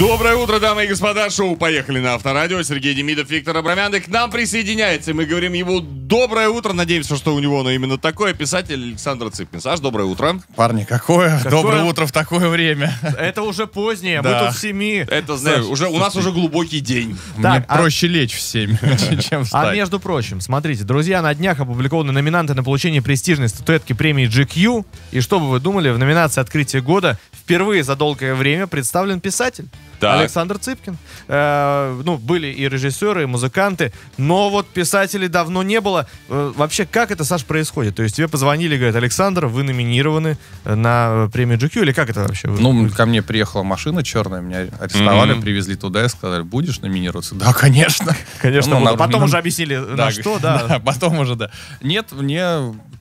Доброе утро, дамы и господа. Шоу «Поехали» на Авторадио. Сергей Демидов, Виктор Абрамян. И к нам присоединяется. Мы говорим ему доброе утро. Надеемся, что у него оно именно такое. Писатель Александр Цыпкин. Саш, доброе утро. Парни, какое доброе утро в такое время. Это уже позднее. Да. Мы тут в 7. Это, знаешь, уже, у нас уже глубокий день. Так, мне проще лечь в 7, чем встать. А между прочим, смотрите, друзья, на днях опубликованы номинанты на получение престижной статуэтки премии GQ. И что бы вы думали, в номинации «Открытие года» впервые за долгое время представлен писатель. Так. Александр Цыпкин. Ну, были и режиссеры, и музыканты, но вот писателей давно не было. Вообще, как это, Саш, происходит? То есть тебе позвонили и говорят: Александр, вы номинированы на премию GQ, или как это вообще? Ну, ко мне приехала машина черная, меня арестовали, привезли туда и сказали: будешь номинироваться? Да, конечно. Конечно, ну, потом уже объяснили, да, на что, да. Да, потом уже, да. Нет, мне,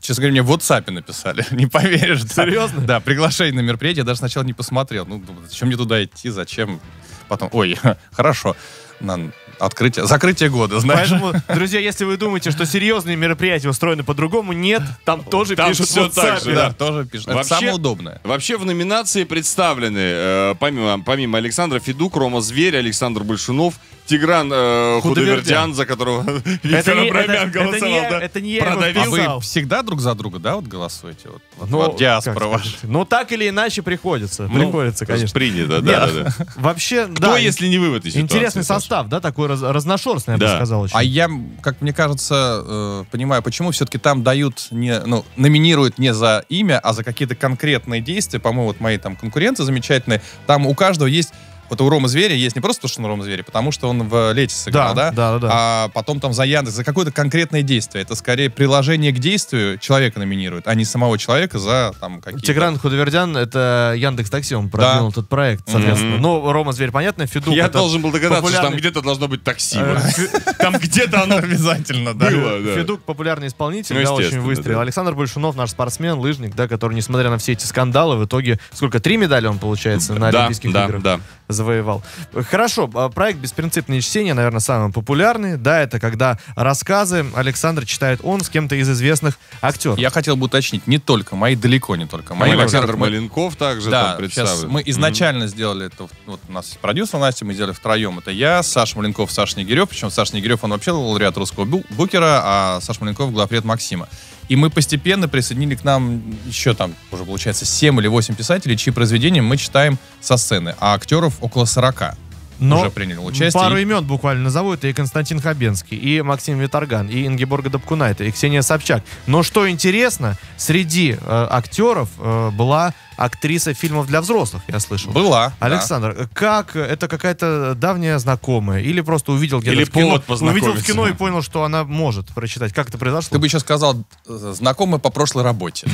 честно говоря, мне в WhatsApp написали, не поверишь. Серьезно? Да, приглашение на мероприятие, я даже сначала не посмотрел. Ну, зачем мне туда идти, зачем... Потом, ой, хорошо, открытие, закрытие года, знаешь. Поэтому, друзья, если вы думаете, что серьезные мероприятия устроены по-другому, нет, там тоже там пишут все так же, да, тоже пишут. Вообще, это самое удобное. Вообще в номинации представлены, помимо Александра, Федук, Рома Зверь, Александр Большунов, Тигран Худавердян, за которого Виктор Абрамян голосовал. Это не я его. А вы всегда друг за друга, да, вот голосуете? Вот, ну, вот диаспора ваша. Ну, так или иначе приходится. Ну, приходится, конечно. Принято, да. Вообще, да. Кто, если не вы в этой ситуации? Интересный состав, да, такой разношерстный, я бы сказал. Очень. А я, как мне кажется, понимаю, почему все-таки там дают, номинируют не за имя, а за какие-то конкретные действия. По-моему, вот мои там конкуренты замечательные. Там у каждого есть... Вот у Рома Зверя есть не просто то, что он Рома Зверя, потому что он в «Лете» сыграл, да? А потом там за Яндекс, за какое-то конкретное действие. Это скорее приложение к действию человека номинирует, а не самого человека за там какие-то... Тигран Худавердян — это «Яндекс.Такси», он продвинул этот проект, соответственно. Ну, Рома Зверь, понятно, Федук... Я должен был догадаться, что там где-то должно быть такси. Там где-то оно обязательно было. Федук — популярный исполнитель, да, очень выстрелил. Александр Большунов, наш спортсмен, лыжник, да, который, несмотря на все эти скандалы, в итоге, сколько, 3 медали он, получается, на Олимпийских играх? Да, да. Завоевал. Хорошо, проект «Беспринципные чтения», наверное, самый популярный. Да, это когда рассказы Александр читает он с кем-то из известных актеров. Я хотел бы уточнить, не только мои, далеко не только мои. Александр Маленков также там представлен. Мы изначально сделали это, вот у нас продюсер Настя, мы сделали втроем. Это я, Саша Маленков, Саша Негирев. Причем Саша Негирев, он вообще лауреат русского букера, а Саша Маленков — главред «Максима». И мы постепенно присоединили к нам еще там, уже получается, 7 или 8 писателей, чьи произведения мы читаем со сцены, а актеров около 40. Но уже приняли участие. Пару имен буквально назову. Это и Константин Хабенский, и Максим Виторган, и Ингеборга Дапкунайте, и Ксения Собчак. Но что интересно, среди актеров была актриса фильмов для взрослых, я слышал. Была. Александр, да. Как это, какая-то давняя знакомая? Или просто увидел где-то в кино? Увидел в кино и понял, что она может прочитать. Как это произошло? Ты бы еще сказал: знакомая по прошлой работе.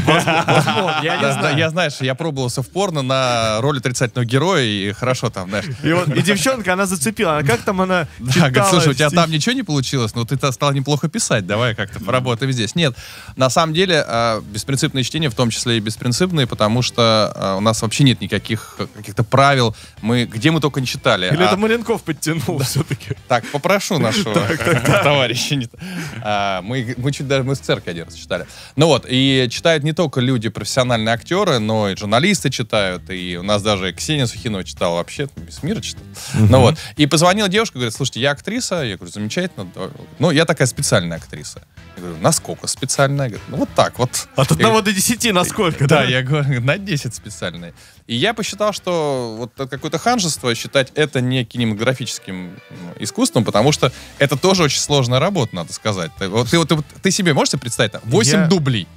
Я, знаешь, я пробовался в порно на роль отрицательного героя, и хорошо там, знаешь. И девчонка, она зацепила. Как там она читала? Да, слушай, у тебя там ничего не получилось, но ты стал неплохо писать, давай как-то поработаем здесь. Нет, на самом деле беспринципные чтения, в том числе и беспринципные, потому что у нас вообще нет никаких каких-то правил, где мы только не читали. Или это Маленков подтянул, да, все-таки. Так, попрошу нашего товарища. Мы чуть даже в церкви один раз читали. Ну вот, и читают не только люди, профессиональные актеры, но и журналисты читают, и у нас даже Ксения Сухинова читала вообще, весь мир читала. Ну вот, и позвонила девушка, говорит: слушайте, я актриса. Я говорю: замечательно. Ну, я такая специальная актриса. Я говорю: насколько специальная? Говорит: ну вот так вот. От 1 до 10 насколько? Да, я говорю: на 10 специальные. И я посчитал, что вот какое-то ханжество считать это не кинематографическим искусством, потому что это тоже очень сложная работа, надо сказать. Ты себе можешь представить? 8 дублей.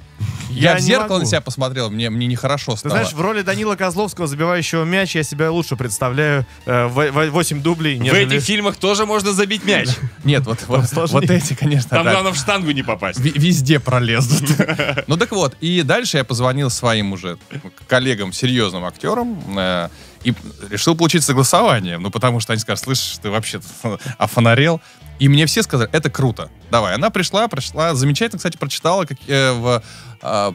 Я в зеркало на себя посмотрел, мне нехорошо стало. Ты знаешь, в роли Данила Козловского, забивающего мяч, я себя лучше представляю. 8 дублей. Нежели... В этих фильмах тоже можно забить мяч. Нет, вот эти, конечно. Там главное в штангу не попасть. Везде пролезут. Ну так вот, и дальше я позвонил своим уже коллегам, серьезным актерам, и решил получить согласование. Ну потому что они скажут: слышишь, ты вообще офонарел. И мне все сказали: это круто. Давай. Она пришла, замечательно, кстати, прочитала, как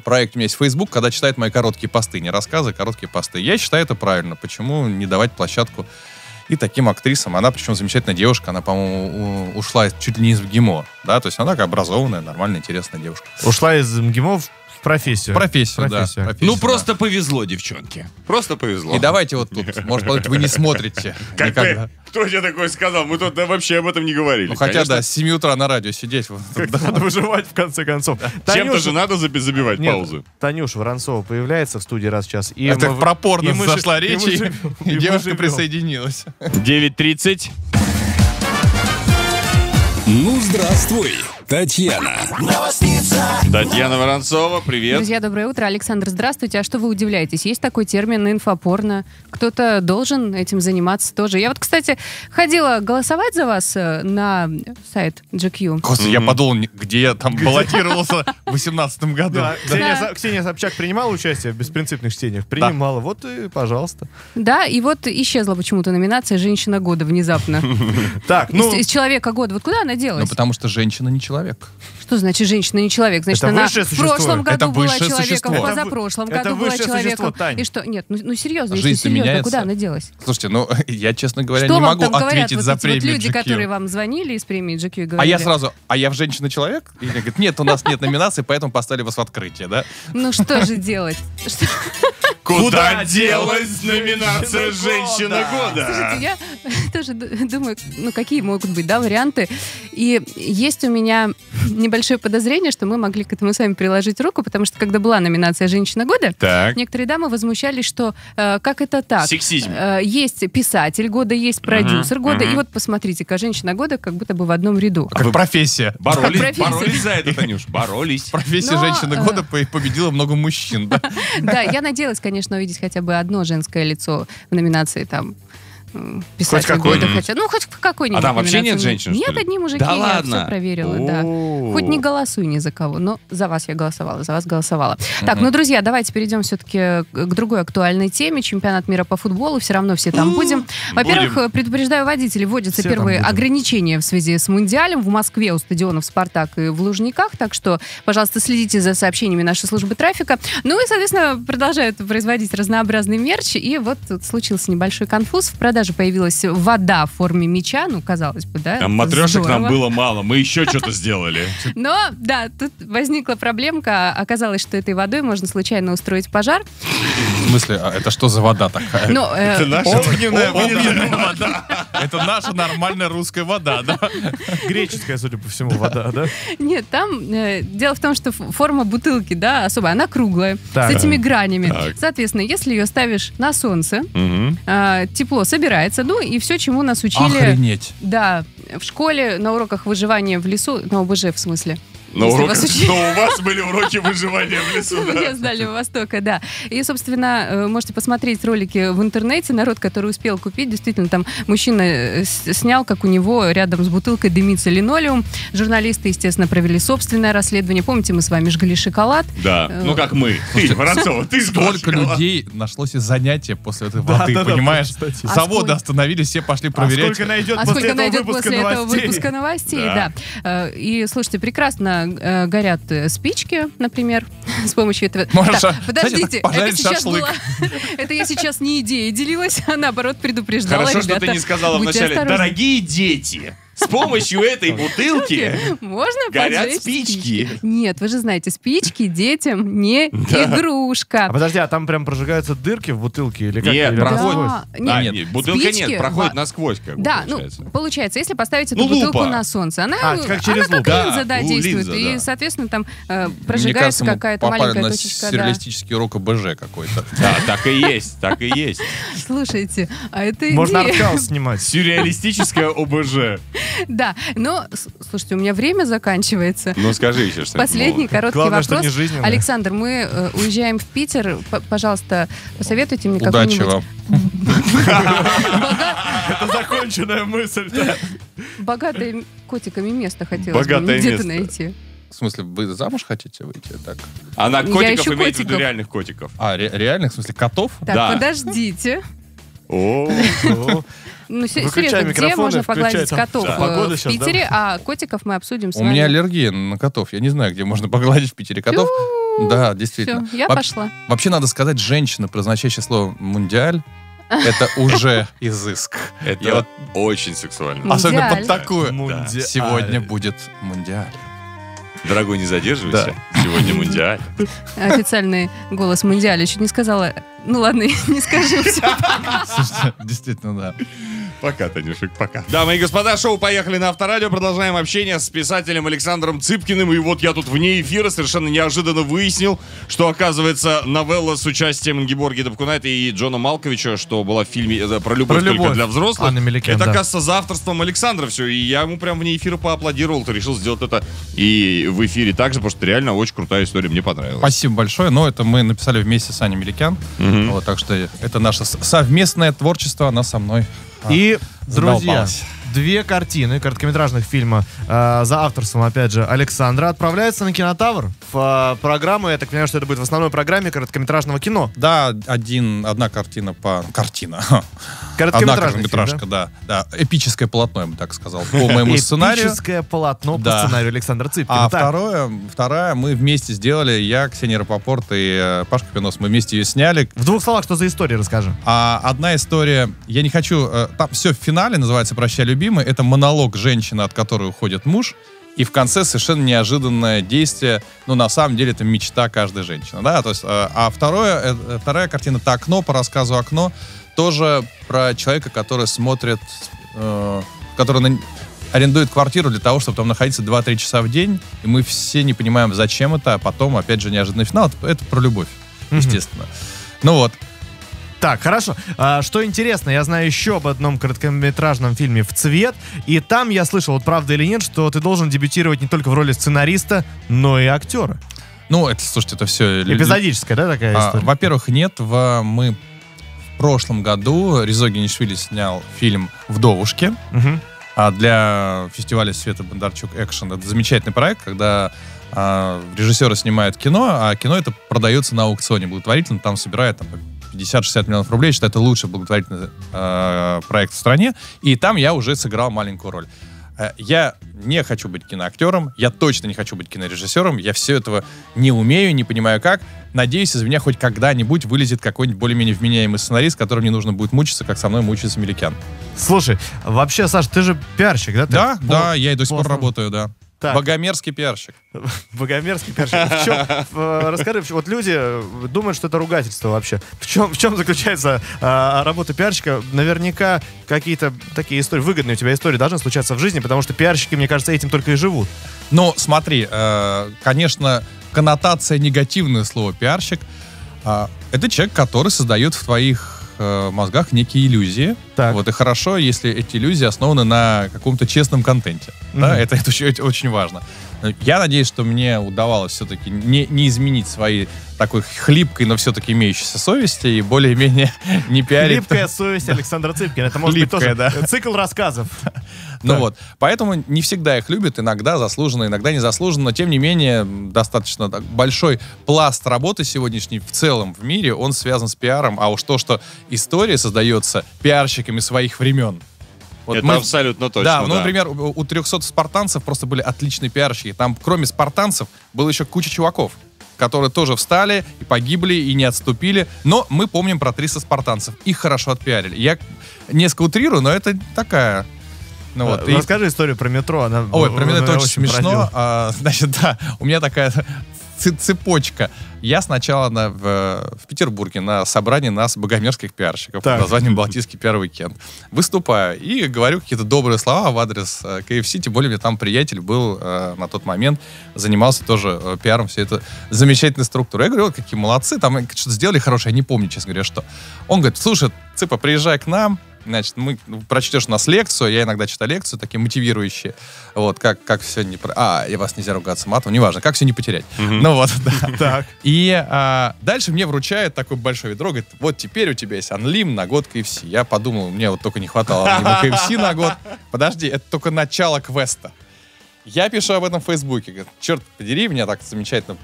проект у меня есть в Facebook, когда читает мои короткие посты, не рассказы, короткие посты. Я считаю это правильно. Почему не давать площадку и таким актрисам? Она, причем, замечательная девушка, она, по-моему, ушла чуть ли не из МГИМО, да, то есть она образованная, нормальная, интересная девушка. Ушла из МГИМО в профессию. Профессию, да. Ну, просто повезло, девчонки. Просто повезло. И давайте вот тут, может быть, вы не смотрите никогда. Кто тебе такое сказал? Мы тут вообще об этом не говорили. Ну, хотя, да, с 7 утра на радио сидеть. Надо выживать, в конце концов. Чем-то же надо забивать паузы. Танюш Воронцова появляется в студии раз в час. Это про порно зашла речь, и девушка присоединилась. 9:30. Ну, здравствуй, Татьяна. Татьяна Воронцова, привет. Друзья, доброе утро. Александр, здравствуйте. А что вы удивляетесь? Есть такой термин инфопорно. Кто-то должен этим заниматься тоже. Я вот, кстати, ходила голосовать за вас на сайт GQ. Господи, я подумал, где я там баллотировался в 2018 году. Ксения Собчак принимала участие в беспринципных чтениях? Принимала. Вот и пожалуйста. Да, и вот исчезла почему-то номинация «Женщина года» внезапно. Из «Человека года». Вот куда она делась? Ну, потому что женщина не человек. Что значит женщина не человек? Значит, это она в прошлом году была человеком, в позапрошлом году была человеком. Тань. И что? Нет, ну серьезно, если серьезно, куда она делась? Слушайте, ну я, честно говоря, что не могу ответить за премию GQ. Что люди, которые вам звонили из премии GQ, говорили? А я сразу, я в женщина-человек? И они говорят, нет, у нас нет номинации, поэтому поставили вас в открытие, да? Ну что же делать? Куда делась номинация «Женщина года»? Слушайте, я тоже думаю, ну какие могут быть, да, варианты. И есть у меня небольшое подозрение, что мы могли к этому сами приложить руку, потому что когда была номинация «Женщина года», так, некоторые дамы возмущались, что как это так? Сексизм. Есть писатель года, есть продюсер года, и вот посмотрите-ка, «Женщина года» как будто бы в одном ряду. Как профессия. Боролись за это, Танюш, боролись. Профессия «Женщина года» победила много мужчин. Да, я надеялась, конечно, увидеть хотя бы одно женское лицо в номинации там писать. Ну, хоть какой-нибудь. А там вообще нет женщин? Нет, одни мужики, да, я ладно? Все проверила. Да. Хоть не голосуй ни за кого, но за вас я голосовала, за вас голосовала. Так, ну, друзья, давайте перейдем все-таки к другой актуальной теме. Чемпионат мира по футболу, все равно все там будем. Во-первых, предупреждаю водителей, вводятся все первые ограничения в связи с Мундиалем в Москве у стадионов «Спартак» и в Лужниках, так что, пожалуйста, следите за сообщениями нашей службы трафика. Ну и, соответственно, продолжают производить разнообразный мерч, и вот тут случился небольшой конфуз. В продаже появилась вода в форме мяча, ну, казалось бы, да? А матрешек нам было мало, мы еще что-то сделали. Но, да, тут возникла проблемка, оказалось, что этой водой можно случайно устроить пожар. В смысле, а это что за вода такая? Это наша огненная вода. Это наша нормальная русская вода, да? Греческая, судя по всему, вода, да? Нет, там дело в том, что форма бутылки, да, особая, она круглая, с этими гранями. Соответственно, если ее ставишь на солнце, тепло собирается, ну и все, чему нас учили. Охренеть. Да, в школе на уроках выживания в лесу, на ОБЖ в смысле. Но у вас были уроки выживания в лесу, да? Меня знали в Востоке, да. И, собственно, можете посмотреть ролики в интернете. Народ, который успел купить, действительно, там мужчина снял, как у него рядом с бутылкой дымится линолеум. Журналисты, естественно, провели собственное расследование. Помните, мы с вами жгли шоколад? Да, ну как мы. Ты, Воронцова, ты жгла шоколад. Сколько людей нашлось и занятия после этой воды, понимаешь? Заводы остановились, все пошли проверять. А сколько найдет после этого выпуска новостей? Да. И, слушайте, прекрасно горят спички, например, с помощью этого. Так, подождите, это я сейчас не идеей делилась, а наоборот предупреждала. Хорошо, ребята, что ты не сказала вначале. Осторожны. Дорогие дети, с помощью этой бутылки можно горят спички. Нет, вы же знаете, спички детям не игрушка. А подожди, а там прям прожигаются дырки в бутылке? Или как? Нет, проходит. Да, нет, бутылка нет, проходит насквозь. Да, ну, получается, если поставить эту бутылку на солнце, она как линза, да, действует. И, соответственно, там прожигается какая-то маленькая точечка. Сюрреалистический урок ОБЖ какой-то. Да, так и есть, так и есть. Слушайте, а это идея. Можно аркал снимать. Сюрреалистическое ОБЖ. Да, но, слушайте, у меня время заканчивается. Ну, скажи еще что-нибудь. Последний короткий вопрос. Александр, мы уезжаем в Питер. Пожалуйста, посоветуйте мне какую-нибудь... Удачи вам. Это законченная мысль. Богатое котиками место хотелось бы где-то найти. В смысле, вы замуж хотите выйти? Так. Она котиков имеет в виду реальных котиков. А, реальных? В смысле, котов? Так, подождите. О-о-о. Ну, серьезно, где можно погладить котов в Питере, а котиков мы обсудим с вами. У меня аллергия на котов, я не знаю, где можно погладить в Питере котов. Да, действительно. Я пошла. Вообще, надо сказать, женщина, произносящая слово «мундиаль», это уже изыск. Это очень сексуально. Особенно под такую. Сегодня будет мундиаль. Дорогой, не задерживайся. Да. Сегодня Мундиаль. Официальный голос Мундиаля. Чуть не сказала. Ну ладно, не скажу. Все, пока. Слушайте, действительно, да. Пока, Танюшек, пока. Дамы и господа, шоу «Поехали» на Авторадио. Продолжаем общение с писателем Александром Цыпкиным. И вот я тут вне эфира совершенно неожиданно выяснил, что, оказывается, новелла с участием Ингеборги Дапкунайте и Джона Малковича, что была в фильме «Про любовь, только для взрослых», Анна Меликян, это, оказывается, за авторством Александра все. И я ему прям вне эфира поаплодировал. Ты решил сделать это и в эфире также, потому что реально очень крутая история, мне понравилась. Спасибо большое. Но это мы написали вместе с Аней Меликян. Угу. Вот, так что это наше совместное творчество, она со мной. И, друзья, две картины короткометражных фильма за авторством, опять же, Александра отправляются на Кинотавр в программу. Я так понимаю, что это будет в основной программе короткометражного кино. Да, одна картина по... Картина. Одна короткометражка, фильм, да? Да, да. Эпическое полотно, я бы так сказал, по моему сценарию. Эпическое полотно по сценарию Александра Цыпкина. А вторая мы вместе сделали. Я, Ксения Рапопорт и Паша Капинос, мы вместе ее сняли. В двух словах, что за история, расскажи. Одна история, я не хочу... Там все в финале, называется «Прощай, любимый». Это монолог женщины, от которой уходит муж. И в конце совершенно неожиданное действие. Ну, на самом деле, это мечта каждой женщины. Да? То есть, вторая картина — это «Окно», по рассказу «Окно». Тоже про человека, который смотрит... который арендует квартиру для того, чтобы там находиться 2-3 часа в день. И мы все не понимаем, зачем это. А потом, опять же, неожиданный финал. Это про любовь, естественно. Ну вот. Так, хорошо. Что интересно, я знаю еще об одном короткометражном фильме «В цвет», и там я слышал, вот правда или нет, что ты должен дебютировать не только в роли сценариста, но и актера. Ну, это, слушайте, это все... Эпизодическая, да, такая история? Во-первых, нет. Мы в прошлом году Резоги Нишвили снял фильм «Вдовушки». Для фестиваля «Света Бондарчук Экшн». Это замечательный проект, когда... режиссеры снимают кино, а кино это продается на аукционе благотворительно, там собирают 50-60 миллионов рублей, считаю, это лучший благотворительный проект в стране, и там я уже сыграл маленькую роль. Я не хочу быть киноактером, я точно не хочу быть кинорежиссером, я все этого не умею, не понимаю как. Надеюсь, из меня хоть когда-нибудь вылезет какой-нибудь более-менее вменяемый сценарист, которым не нужно будет мучиться, как со мной мучается Меликян. Слушай, вообще, Саш, ты же пиарщик, да? Да, да, я и до сих пор работаю, да. Так. Богомерзкий пиарщик. Богомерзкий пиарщик. В чем, расскажи, вот люди думают, что это ругательство вообще. В чем заключается работа пиарщика? Наверняка какие-то такие истории, выгодные у тебя истории должны случаться в жизни, потому что пиарщики, мне кажется, этим только и живут. Ну, смотри, конечно, коннотация негативное слово «пиарщик». Это человек, который создает в твоих мозгах некие иллюзии. Так. Вот, и хорошо, если эти иллюзии основаны на каком-то честном контенте. Да? Это очень важно. Я надеюсь, что мне удавалось все-таки не изменить свои такой хлипкой, но все-таки имеющейся совести и более-менее не пиарить. Хлипкая совесть Александра Цыпкина. Это может быть тоже цикл рассказов. Ну вот. Поэтому не всегда их любят. Иногда заслуженно, иногда незаслуженно. Но, тем не менее, достаточно большой пласт работы сегодняшней в целом в мире, он связан с пиаром. А уж то, что история создается пиарщиками своих времен. Вот это абсолютно точно. Да, ну, например, у 300 спартанцев просто были отличные пиарщики. Там, кроме спартанцев, было еще куча чуваков, которые тоже встали и погибли, и не отступили. Но мы помним про 300 спартанцев. Их хорошо отпиарили. Я несколько утрирую, но это такая... Ну, вот, расскажи историю про метро. Она, про метро это очень смешно. Значит, да, у меня такая цепочка. Я сначала в Петербурге на собрании нас, богомерзких пиарщиков, под названием «Балтийский пиар уикенд», выступаю и говорю какие-то добрые слова в адрес KFC, тем более у меня там приятель был на тот момент, занимался тоже пиаром, все это замечательная структура. Я говорю, какие молодцы, там что-то сделали хорошее, я не помню, честно говоря, что. Он говорит, слушай, Цыпа, приезжай к нам, значит, прочтешь у нас лекцию, я иногда читаю лекцию, такие мотивирующие, вот, как все не... я вас нельзя ругаться матом, неважно, как все не потерять. Ну вот, да. И дальше мне вручает такое большое ведро, говорит, вот теперь у тебя есть анлим на год КФС. Я подумал, мне вот только не хватало анлима КФС на год. Подожди, это только начало квеста. Я пишу об этом в Фейсбуке. Говорит, черт подери, меня так замечательно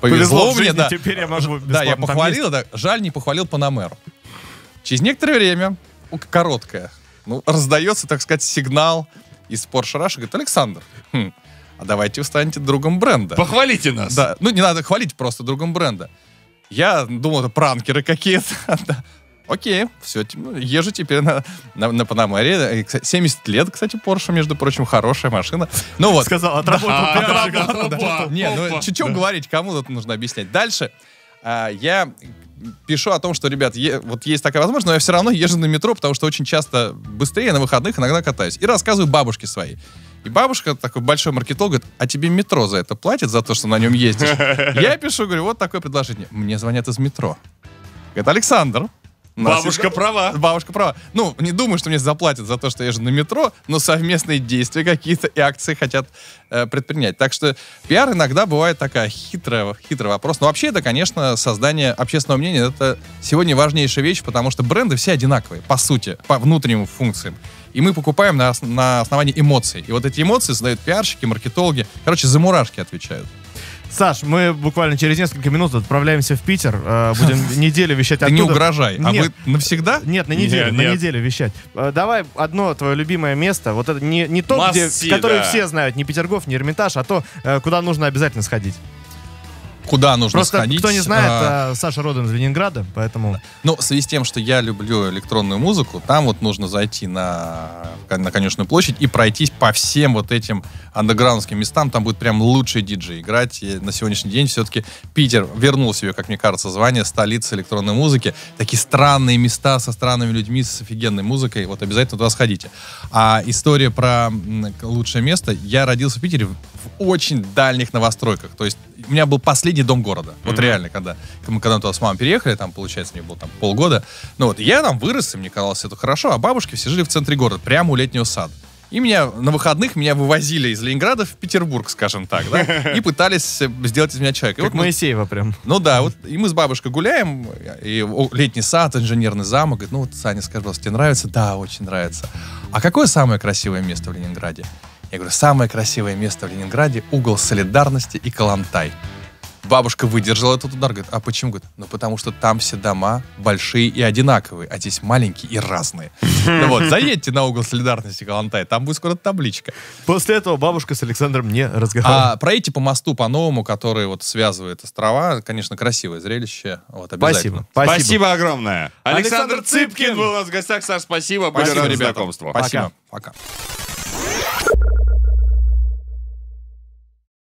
повезло мне. Да, теперь я могу бесплатно. Да, я похвалил, да, жаль, не похвалил Панамеру. Через некоторое время... короткая. Ну, раздается, так сказать, сигнал из Porsche Russia. Говорит, Александр, а давайте вы станете другом бренда. Похвалите нас. Да, ну, не надо хвалить, просто другом бренда. Я думал, это пранкеры какие-то. Окей, все, езжу теперь на Панамере. 70 лет, кстати, Porsche, между прочим, хорошая машина. Ну вот. Сказал, отработал. Не, ну чего говорить, кому тут нужно объяснять. Дальше я пишу о том, что, ребят, вот есть такая возможность, но я все равно езжу на метро, потому что очень часто быстрее, на выходных иногда катаюсь. И рассказываю бабушке своей. И бабушка, такой большой маркетолог, говорит, а тебе метро за это платит, за то, что на нем ездишь? Я пишу, говорю, вот такое предложение. Мне звонят из метро. Говорит, Александр. Бабушка права. Бабушка права. Ну, не думаю, что мне заплатят за то, что я езжу на метро, но совместные действия какие-то и акции хотят предпринять. Так что пиар иногда бывает такая хитрый вопрос. Но вообще это, конечно, создание общественного мнения. Это сегодня важнейшая вещь, потому что бренды все одинаковые, по сути, по внутренним функциям. И мы покупаем на основании эмоций. И вот эти эмоции создают пиарщики, маркетологи. Короче, за мурашки отвечают. Саш, мы буквально через несколько минут отправляемся в Питер. Будем неделю вещать оттуда. Ты не угрожай. А мы навсегда? Нет, на неделю вещать. Давай одно твое любимое место. Вот это не то, которое все знают. Не Петергоф, не Эрмитаж, а то, куда нужно обязательно сходить. Куда нужно сходить? Кто не знает, Саша родом из Ленинграда, поэтому... Ну, в связи с тем, что я люблю электронную музыку, там вот нужно зайти на Конюшную площадь и пройтись по всем вот этим андеграундским местам. Там будет прям лучший диджей играть. И на сегодняшний день все-таки Питер вернул себе, как мне кажется, звание столицы электронной музыки. Такие странные места со странными людьми, с офигенной музыкой. Вот обязательно туда сходите. А история про лучшее место. Я родился в Питере в очень дальних новостройках. То есть у меня был последний дом города. Mm-hmm. Вот реально, когда мы туда с мамой переехали, там, получается, мне было там полгода. Ну вот, я там вырос, и мне казалось это хорошо, а бабушки все жили в центре города, прямо у Летнего сада. И на выходных меня вывозили из Ленинграда в Петербург, скажем так, да, и пытались сделать из меня человека. Как вот Моисеева прям. Ну да, вот, и мы с бабушкой гуляем, и Летний сад, Инженерный замок, говорит, ну вот, Саня, скажи, пожалуйста, тебе нравится? Да, очень нравится. А какое самое красивое место в Ленинграде? Я говорю, самое красивое место в Ленинграде — Угол Солидарности и Коллонтай. Бабушка выдержала этот удар, говорит, а почему? Говорит, ну потому что там все дома большие и одинаковые, а здесь маленькие и разные. Ну вот, заедьте на Угол Солидарности и Коллонтай, там будет скоро табличка. После этого бабушка с Александром не разговаривала. Проедьте по мосту по-новому, который вот связывает острова. Конечно, красивое зрелище. Вот, обязательно. Спасибо огромное. Александр Цыпкин был у нас в гостях. Саш, спасибо. Были рады знакомству. Спасибо. Пока.